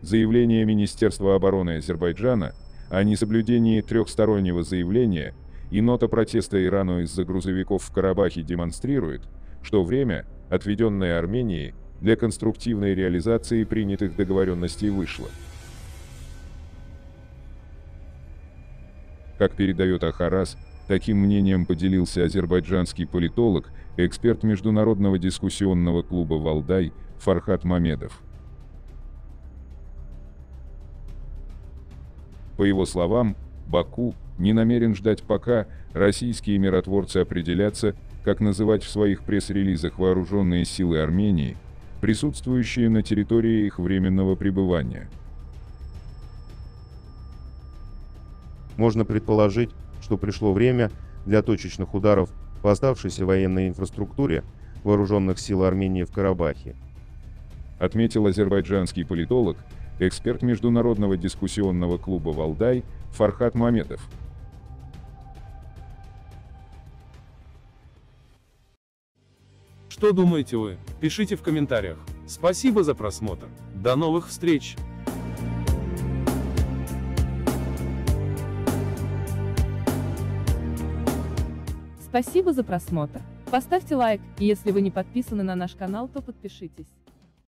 Заявление Министерства обороны Азербайджана о несоблюдении трехстороннего заявления и нота протеста Ирану из-за грузовиков в Карабахе демонстрирует, что время, отведенное Армении для конструктивной реализации принятых договоренностей, вышло. Как передает Axar.az, таким мнением поделился азербайджанский политолог, эксперт международного дискуссионного клуба «Валдай» Фархад Мамедов. По его словам, Баку не намерен ждать, пока российские миротворцы определятся, как называть в своих пресс-релизах вооруженные силы Армении, присутствующие на территории их временного пребывания. Можно предположить, что пришло время для точечных ударов по оставшейся военной инфраструктуре вооруженных сил Армении в Карабахе, отметил азербайджанский политолог, эксперт международного дискуссионного клуба «Валдай» Фархад Мамедов. Что думаете вы? Пишите в комментариях. Спасибо за просмотр. До новых встреч! Спасибо за просмотр. Поставьте лайк, и если вы не подписаны на наш канал, то подпишитесь.